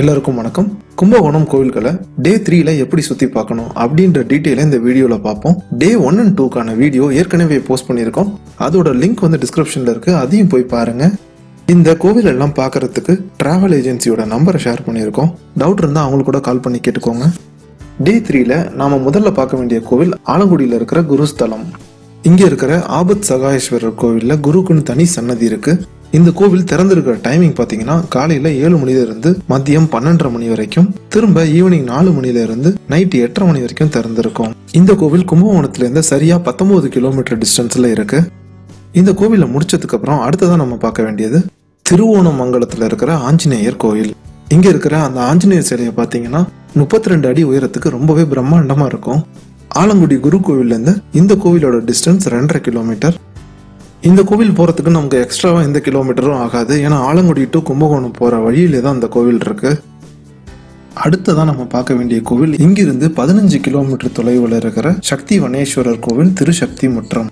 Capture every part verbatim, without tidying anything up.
எல்லாருக்கும் வணக்கம். கும்பகோணம் கோவில்களை டே த்ரீல எப்படி சுற்றி பார்க்கணும் அப்படின்ற டீட்டெயில இந்த வீடியோவில் பார்ப்போம். டே ஒன் அண்ட் டூக்கான வீடியோ ஏற்கனவே போஸ்ட் பண்ணியிருக்கோம். அதோட லிங்க் வந்து டிஸ்கிரிப்ஷனில் இருக்குது, அதையும் போய் பாருங்கள். இந்த கோவில் எல்லாம் பார்க்குறதுக்கு ட்ராவல் ஏஜென்சியோட நம்பரை ஷேர் பண்ணியிருக்கோம். டவுட் இருந்தால் அவங்களுக்கு கூட கால் பண்ணி கேட்டுக்கோங்க. டே த்ரீல நாம் முதல்ல பார்க்க வேண்டிய கோவில் ஆலங்குடியில் இருக்கிற குருஸ்தலம். இங்கே இருக்கிற ஆபத் சகாயேஸ்வரர் கோவிலில் குருக்குன்னு தனி சன்னதி இருக்குது. இந்த கோவில் திறந்திருக்கிற டைமிங் பார்த்தீங்கன்னா காலையில் ஏழு மணிலிருந்து மதியம் பன்னெண்டரை மணி வரைக்கும், திரும்ப ஈவினிங் நாலு மணிலிருந்து நைட் எட்டரை மணி வரைக்கும் திறந்திருக்கும். இந்த கோவில் கும்பகோணத்துலேருந்து சரியாக பத்தொன்பது கிலோமீட்டர் டிஸ்டன்ஸில் இருக்கு. இந்த கோவிலை முடிச்சதுக்கு அப்புறம் அடுத்ததான் நம்ம பார்க்க வேண்டியது திருவோணமங்கலத்தில் இருக்கிற ஆஞ்சநேயர் கோயில். இங்கே இருக்கிற அந்த ஆஞ்சநேயர் சிலையை பார்த்தீங்கன்னா முப்பத்தி ரெண்டு அடி உயரத்துக்கு ரொம்பவே பிரம்மாண்டமாக இருக்கும். ஆலங்குடி குரு கோவிலேருந்து இந்த கோவிலோட டிஸ்டன்ஸ் ரெண்டரை கிலோமீட்டர். இந்த கோவில் போகிறதுக்கு நமக்கு எக்ஸ்ட்ராவாக எந்த கிலோமீட்டரும் ஆகாது, ஏன்னா ஆலங்குடி டு கும்பகோணம் போகிற வழியிலே தான் இந்த கோவில் இருக்குது. அடுத்ததான் நம்ம பார்க்க வேண்டிய கோவில் இங்கிருந்து பதினஞ்சு கிலோமீட்டர் தொலைவில் இருக்கிற சக்தி வனேஸ்வரர் கோவில் திருசக்தி முற்றம்.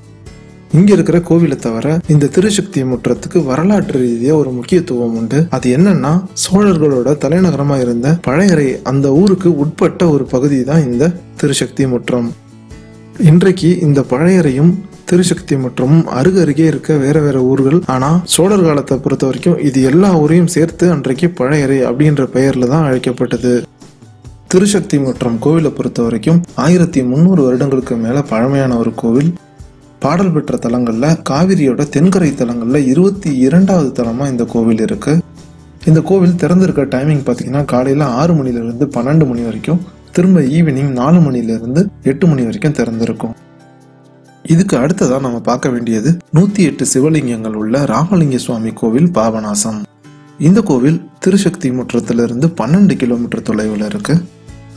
இங்கே இருக்கிற கோவிலை தவிர இந்த திருசக்தி முற்றத்துக்கு வரலாற்று ரீதியாக ஒரு முக்கியத்துவம் உண்டு. அது என்னன்னா சோழர்களோட தலைநகரமாக இருந்த பழையறை அந்த ஊருக்கு உட்பட்ட ஒரு பகுதி தான் இந்த திருசக்தி முற்றம். இன்றைக்கு இந்த பழையறையும் திருசக்தி மற்றும் அருகருகே இருக்க வேற வேற ஊர்கள். ஆனால் சோழர் காலத்தை பொறுத்த வரைக்கும் இது எல்லா ஊரையும் சேர்த்து அன்றைக்கு பழையறை அப்படின்ற பெயரில் தான் அழைக்கப்பட்டது. திருசக்தி மற்றும் கோவிலை பொறுத்த வரைக்கும் ஆயிரத்தி முந்நூறு வருடங்களுக்கு மேலே பழமையான ஒரு கோவில். பாடல் பெற்ற தலங்களில் காவிரியோட தென்கரை தலங்களில் இருபத்தி இரண்டாவது தலமாக இந்த கோவில் இருக்குது. இந்த கோவில் திறந்திருக்க டைமிங் பார்த்திங்கன்னா காலையில் ஆறு மணிலேருந்து பன்னெண்டு மணி வரைக்கும், திரும்ப ஈவினிங் நாலு மணிலேருந்து எட்டு மணி வரைக்கும் திறந்திருக்கும். இதுக்கு அடுத்ததான் நம்ம பார்க்க வேண்டியது நூற்றி எட்டு சிவலிங்கங்கள் உள்ள ராமலிங்க சுவாமி கோவில் பாபநாசம். இந்த கோவில் திருசக்தி முற்றத்திலிருந்து பன்னெண்டு கிலோமீட்டர் தொலைவில் இருக்கு.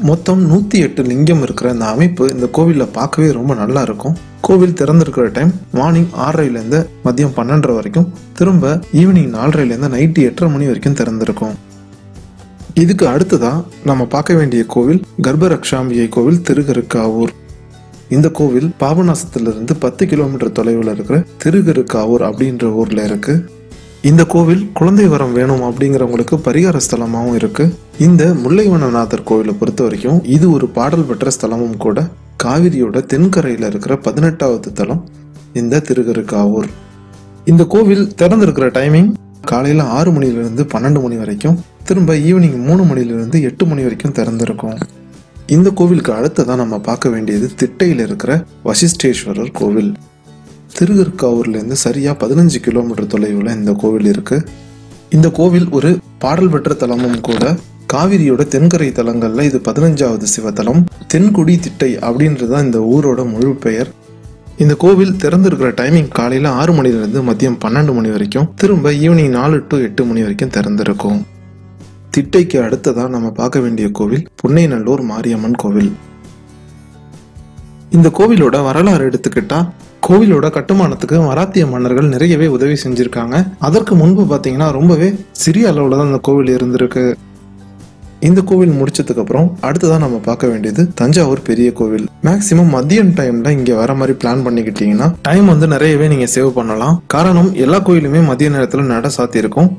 மொத்தம் நூற்றி எட்டு லிங்கம் இருக்கிற இந்த அமைப்பு இந்த கோவிலில் பார்க்கவே ரொம்ப நல்லா இருக்கும். கோவில் திறந்திருக்கிற டைம் மார்னிங் ஆறரைலேருந்து மதியம் பன்னெண்டரை வரைக்கும், திரும்ப ஈவினிங் நாலரைலேருந்து நைட்டு எட்டரை மணி வரைக்கும் திறந்திருக்கும். இதுக்கு அடுத்ததான் நம்ம பார்க்க வேண்டிய கோவில் கர்ப்பரக்ஷாம்பிகை கோவில் திருக்கிருக்காவூர். இந்த கோவில் பாபநாசத்திலிருந்து பத்து கிலோமீட்டர் தொலைவில் இருக்கிற திருக்கிருக்காவூர் அப்படின்ற ஊரில் இருக்குது. இந்த கோவில் குழந்தை வரம் வேணும் அப்படிங்கிறவங்களுக்கு பரிகார ஸ்தலமாகவும் இருக்குது. இந்த முல்லைவனநாதர் கோவிலை பொறுத்த வரைக்கும் இது ஒரு பாடல் பெற்ற ஸ்தலமும் கூட. காவிரியோட தென்கரையில் இருக்கிற பதினெட்டாவது தலம் இந்த திருக்கிருக்காவூர். இந்த கோவில் திறந்திருக்கிற டைமிங் காலையில் ஆறு மணிலிருந்து பன்னெண்டு மணி வரைக்கும், திரும்ப ஈவினிங் மூணு மணிலிருந்து எட்டு மணி வரைக்கும் திறந்திருக்கும். இந்த கோவிலுக்கு அடுத்ததான் நம்ம பார்க்க வேண்டியது திட்டையில் இருக்கிற வசிஷ்டேஸ்வரர் கோவில். திருக்கிருக்காவூர்லேருந்து சரியாக பதினஞ்சு கிலோமீட்டர் தொலைவில் இந்த கோவில் இருக்குது. இந்த கோவில் ஒரு பாடல் பெற்ற தலமும் கூட. காவிரியோட தென்கரை தலங்களில் இது பதினஞ்சாவது சிவத்தலம். தென்குடி திட்டை அப்படின்றது தான் இந்த ஊரோட முழு பெயர். இந்த கோவில் திறந்திருக்கிற டைமிங் காலையில் ஆறு மணிலேருந்து மதியம் பன்னெண்டு மணி வரைக்கும், திரும்ப ஈவினிங் நாலு டு எட்டு மணி வரைக்கும் திறந்திருக்கும். திட்டைக்கு அடுத்ததான் நம்ம பார்க்க வேண்டிய கோவில் புன்னைநல்லூர் மாரியம்மன் கோவில். இந்த கோவிலோட வரலாறு எடுத்துக்கிட்டா கோவிலோட கட்டுமானத்துக்கு மராத்திய மன்னர்கள் நிறையவே உதவி செஞ்சுருக்காங்க. அதற்கு முன்பு பார்த்தீங்கன்னா ரொம்பவே சிறிய அளவில் தான் இந்த கோவில் இருந்திருக்கு. இந்த கோவில் முடிச்சதுக்கு அப்புறம் அடுத்ததான் நம்ம பார்க்க வேண்டியது தஞ்சாவூர் பெரிய கோவில். மேக்சிமம் மதியம் டைம்ல இங்கே வர மாதிரி பிளான் பண்ணிக்கிட்டீங்கன்னா டைம் வந்து நிறையவே நீங்கள் சேவ் பண்ணலாம். காரணம் எல்லா கோயிலுமே மதிய நேரத்தில் நட சாத்தியிருக்கும்.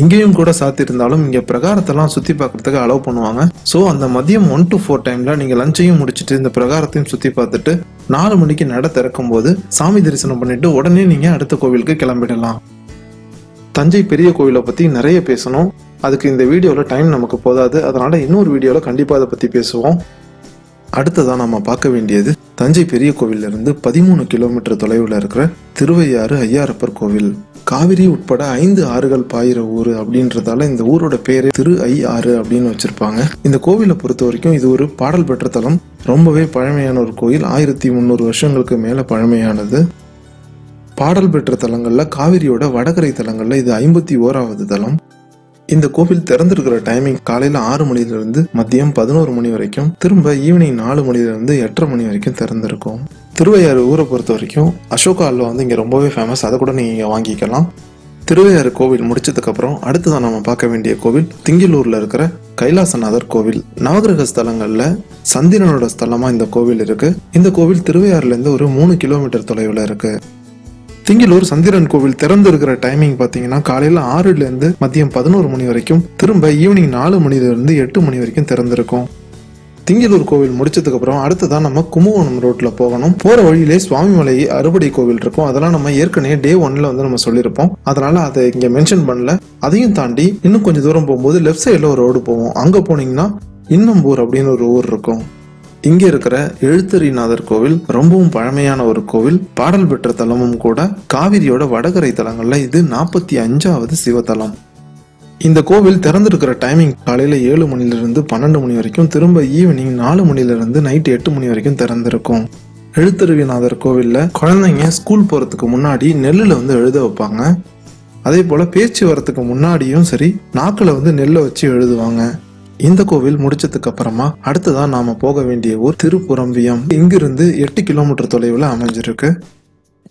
இங்கேயும் கூட சாத்தியிருந்தாலும் இங்கே பிரகாரத்தெல்லாம் சுற்றி பார்க்குறதுக்கு அலோவ் பண்ணுவாங்க. ஸோ அந்த மதியம் ஒன் டு ஃபோர் டைமில் நீங்கள் லஞ்சையும் முடிச்சுட்டு இந்த பிரகாரத்தையும் சுற்றி பார்த்துட்டு நாலு மணிக்கு நட திறக்கும் போது சாமி தரிசனம் பண்ணிவிட்டு உடனே நீங்கள் அடுத்த கோவிலுக்கு கிளம்பிடலாம். தஞ்சை பெரிய கோவிலை பற்றி நிறைய பேசணும். அதுக்கு இந்த வீடியோவில் டைம் நமக்கு போதாது. அதனால் இன்னொரு வீடியோவில் கண்டிப்பாக அதை பற்றி பேசுவோம். அடுத்ததான் நம்ம பார்க்க வேண்டியது தஞ்சை பெரிய கோவிலிருந்து பதிமூணு கிலோமீட்டர் தொலைவில் இருக்கிற திருவையாறு ஐயாரப்பர் கோவில். காவிரி உட்பட ஐந்து ஆறுகள் பாயிற ஊர் அப்படின்றதால இந்த ஊரோட பேரே திரு ஐ ஆறு அப்படின்னு வச்சிருப்பாங்க. இந்த கோவிலை பொறுத்த வரைக்கும் இது ஒரு பாடல் பெற்ற தலம். ரொம்பவே பழமையான ஒரு கோயில். ஆயிரத்தி முந்நூறு வருஷங்களுக்கு மேலே பழமையானது. பாடல் பெற்ற தலங்களில் காவிரியோட வடகரை தலங்களில் இது ஐம்பத்தி ஓராவது தலம். இந்த கோவில் திறந்திருக்கிற டைமிங் காலையில் ஆறு மணிலிருந்து மதியம் பதினோரு மணி வரைக்கும், திரும்ப ஈவினிங் நாலு மணிலிருந்து எட்டரை மணி வரைக்கும் திறந்திருக்கும். திருவையாறு ஊரை பொறுத்த வரைக்கும் அசோகா அல்வா வந்து இங்கே ரொம்பவே ஃபேமஸ். அதை கூட நீங்கள் இங்கே வாங்கிக்கலாம். திருவையாறு கோவில் முடிச்சதுக்கப்புறம் அடுத்ததான் நம்ம பார்க்க வேண்டிய கோவில் திங்களூரில் இருக்கிற கைலாசநாதர் கோவில். நவகிரக ஸ்தலங்களில் சந்திரனோட ஸ்தலமாக இந்த கோவில் இருக்குது. இந்த கோவில் திருவையாறுலேருந்து ஒரு மூணு கிலோமீட்டர் தொலைவில் இருக்குது. திங்களூர் சந்திரன் கோவில் திறந்திருக்கிற டைமிங் பார்த்தீங்கன்னா காலையில் ஆறுல இருந்து மதியம் பதினோரு மணி வரைக்கும், திரும்ப ஈவினிங் நாலு மணிலிருந்து எட்டு மணி வரைக்கும் திறந்திருக்கும். திங்களூர் கோவில் முடிச்சதுக்கு அப்புறம் அடுத்ததான் நம்ம கும்பகோணம் ரோட்ல போகணும். போற வழியிலே சுவாமிமலை அறுபடை கோவில் இருக்கும். அதெல்லாம் நம்ம ஏற்கனவே டே ஒன்ல வந்து நம்ம சொல்லியிருப்போம், அதனால அதை இங்க மென்ஷன் பண்ணல. அதையும் தாண்டி இன்னும் கொஞ்சம் தூரம் போகும்போது லெஃப்ட் சைடில் ஒரு ரோடு போவோம். அங்க போனீங்கன்னா இன்னம்பூர் அப்படின்னு ஒரு ஊர் இருக்கும். இங்கே இருக்கிற எழுத்தறிநாதர் கோவில் ரொம்பவும் பழமையான ஒரு கோவில், பாடல் பெற்ற தலமும் கூட. காவிரியோட வடகரை தலங்கள்ல இது நாற்பத்தி அஞ்சாவது சிவத்தலம். இந்த கோவில் திறந்திருக்கிற டைமிங் காலையில ஏழு மணிலிருந்து பன்னெண்டு மணி வரைக்கும், திரும்ப ஈவினிங் நாலு மணிலிருந்து நைட் எட்டு மணி வரைக்கும் திறந்திருக்கும். எழுத்தறிநாதர் கோவில்ல குழந்தைங்க ஸ்கூல் போறதுக்கு முன்னாடி நெல்லில் வந்து எழுத வைப்பாங்க. அதே போல பேச்சு வரத்துக்கு முன்னாடியும் சரி, நாக்கில் வந்து நெல்லை வச்சு எழுதுவாங்க. இந்த கோவில் முடிச்சதுக்கு அப்புறமா அடுத்ததான் நாம போக வேண்டிய ஊர் திருப்புரம்பியம். இங்கிருந்து எட்டு கிலோமீட்டர் தொலைவில் அமைஞ்சிருக்கு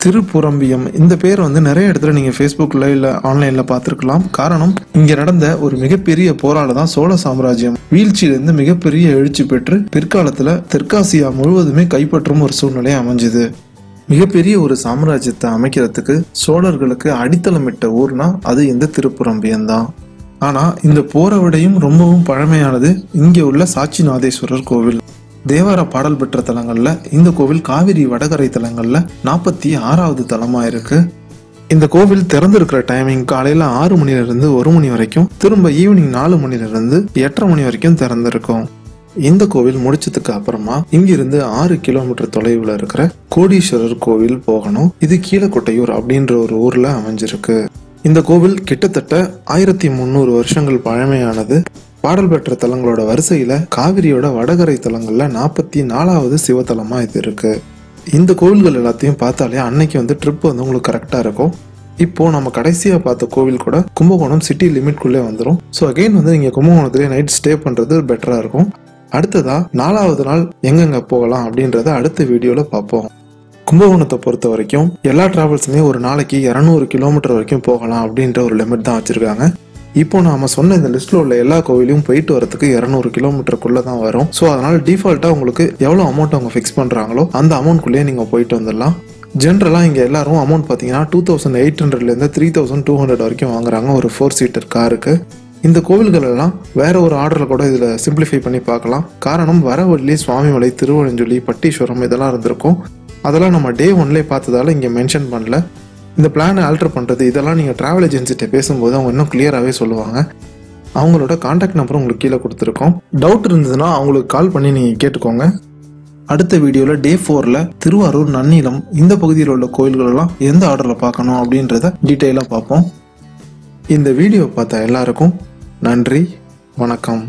திருப்புரம்பியம். இந்த பேரை வந்து நிறைய இடத்துல நீங்க ஃபேஸ்புக்ல இல்ல ஆன்லைன்ல பார்த்துருக்கலாம். காரணம், இங்க நடந்த ஒரு மிகப்பெரிய போரால தான் சோழ சாம்ராஜ்யம் வீழ்ச்சியிலிருந்து மிகப்பெரிய எழுச்சி பெற்று பிற்காலத்துல தெற்காசியா முழுவதுமே கைப்பற்றும் ஒரு சூழ்நிலை அமைஞ்சது. மிகப்பெரிய ஒரு சாம்ராஜ்யத்தை அமைக்கிறதுக்கு சோழர்களுக்கு அடித்தளமிட்ட ஊர்னா அது இந்த திருப்புரம்பியம் தான். ஆனா இந்த போரை விடையும் ரொம்பவும் பழமையானது இங்கே உள்ள சாட்சிநாதேஸ்வரர் கோவில். தேவார பாடல் பெற்ற தலங்கள்ல இந்த கோவில் காவிரி வடகரை தலங்கள்ல நாற்பத்தி ஆறாவது தலமா இருக்கு. இந்த கோவில் திறந்திருக்கிற டைமிங் காலையில ஆறு மணில இருந்து ஒரு மணி வரைக்கும், திரும்ப ஈவினிங் நாலு மணில இருந்து எட்டரை மணி வரைக்கும் திறந்திருக்கும். இந்த கோவில் முடிச்சதுக்கு அப்புறமா இங்கிருந்து ஆறு கிலோமீட்டர் தொலைவுல இருக்கிற கோடீஸ்வரர் கோவில் போகணும். இது கீழக்கொட்டையூர் அப்படின்ற ஒரு ஊர்ல அமைஞ்சிருக்கு. இந்த கோவில் கிட்டத்தட்ட ஆயிரத்தி முந்நூறு வருஷங்கள் பழமையானது. பாடல் பெற்ற தலங்களோட வரிசையில காவிரியோட வடகரை தலங்கள்ல நாற்பத்தி நாலாவது சிவத்தலமா இது இருக்கு. இந்த கோவில்கள் எல்லாத்தையும் பார்த்தாலே அன்னைக்கு வந்து ட்ரிப் வந்து உங்களுக்கு கரெக்டா இருக்கும். இப்போ நம்ம கடைசியா பார்த்த கோவில் கூட கும்பகோணம் சிட்டி லிமிட்குள்ளே வந்துடும். ஸோ அகெயின் வந்து நீங்க கும்பகோணத்திலே நைட் ஸ்டே பண்றது பெட்டரா இருக்கும். அடுத்ததா நாலாவது நாள் எங்கெங்க போகலாம் அப்படின்றத அடுத்த வீடியோல பார்ப்போம். கும்பகோணத்தை பொறுத்த வரைக்கும் எல்லா டிராவல்ஸுமே ஒரு நாளைக்கு இரநூறு கிலோமீட்டர் வரைக்கும் போகலாம் அப்படின்ற ஒரு லிமிட் தான் வச்சிருக்காங்க. இப்போ நாம சொன்ன இந்த லிஸ்ட்ல உள்ள எல்லா கோவிலையும் போயிட்டு வரதுக்கு இரநூறு கிலோமீட்டருக்குள்ள தான் வரும். ஸோ அதனால டிஃபால்ட்டா உங்களுக்கு எவ்வளோ அமௌண்ட் அவங்க ஃபிக்ஸ் பண்றாங்களோ அந்த அமௌண்ட்குள்ளேயே நீங்க போயிட்டு வந்துடலாம். ஜென்ரலா இங்க எல்லாரும் அமௌண்ட் பார்த்தீங்கன்னா டூ தௌசண்ட் எயிட் ஹண்ட்ரட்ல இருந்து த்ரீ தௌசண்ட் டூ ஹண்ட்ரட் வரைக்கும் வாங்குறாங்க ஒரு ஃபோர் சீட்டர் காருக்கு. இந்த கோவில்கள் எல்லாம் வேற ஒரு ஆர்டரில் கூட இதில் சிம்பிளிஃபை பண்ணி பார்க்கலாம். காரணம், வரவள்ளி, சுவாமிமலை, திருவழஞ்சொலி, பட்டீஸ்வரம் இதெல்லாம் இருந்திருக்கும். அதெல்லாம் நம்ம டே ஒன்லேயே பார்த்ததால இங்கே மென்ஷன் பண்ணல. இந்த பிளானை ஆல்டர் பண்ணுறது இதெல்லாம் நீங்கள் ட்ராவல் ஏஜென்சிகிட்ட பேசும்போது அவங்க இன்னும் கிளியராகவே சொல்லுவாங்க. அவங்களோட கான்டாக்ட் நம்பரும் உங்களுக்கு கீழே கொடுத்துருக்கோம். டவுட் இருந்ததுன்னா அவங்களுக்கு கால் பண்ணி நீங்கள் கேட்டுக்கோங்க. அடுத்த வீடியோவில் டே ஃபோரில் திருவாரூர், நன்னிலம் இந்த பகுதியில் உள்ள கோயில்களெல்லாம் எந்த ஆர்டரில் பார்க்கணும் அப்படின்றத டீட்டெயிலாக பார்ப்போம். இந்த வீடியோ பார்த்தா எல்லாருக்கும் நன்றி, வணக்கம்.